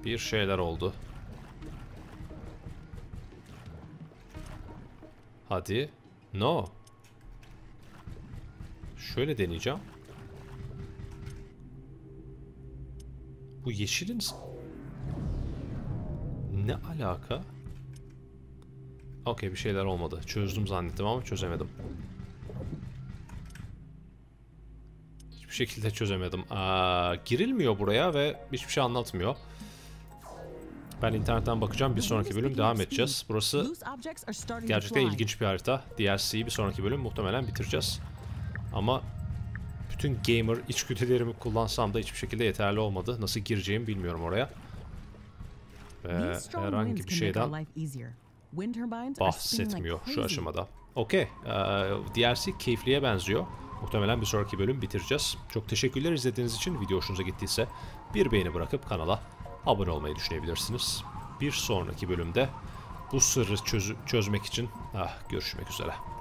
Bir şeyler oldu. Hadi. No. Şöyle deneyeceğim. Bu yeşilin ne alaka? Okey, bir şeyler olmadı. Çözdüm zannettim ama çözemedim. Hiçbir şekilde çözemedim. Girilmiyor buraya ve hiçbir şey anlatmıyor. Ben internetten bakacağım. Bir sonraki bölüm devam edeceğiz. Burası gerçekten ilginç bir harita. DLC'yi bir sonraki bölüm muhtemelen bitireceğiz. Ama... Bütün gamer içgüdülerimi kullansam da hiçbir şekilde yeterli olmadı. Nasıl gireceğimi bilmiyorum oraya. Ve herhangi bir şeyden bahsetmiyor şu aşamada. Okey. DLC keyifliye benziyor. Muhtemelen bir sonraki bölüm bitireceğiz. Çok teşekkürler izlediğiniz için. Video hoşunuza gittiyse bir beğeni bırakıp kanala abone olmayı düşünebilirsiniz. Bir sonraki bölümde bu sırrı çözmek için görüşmek üzere.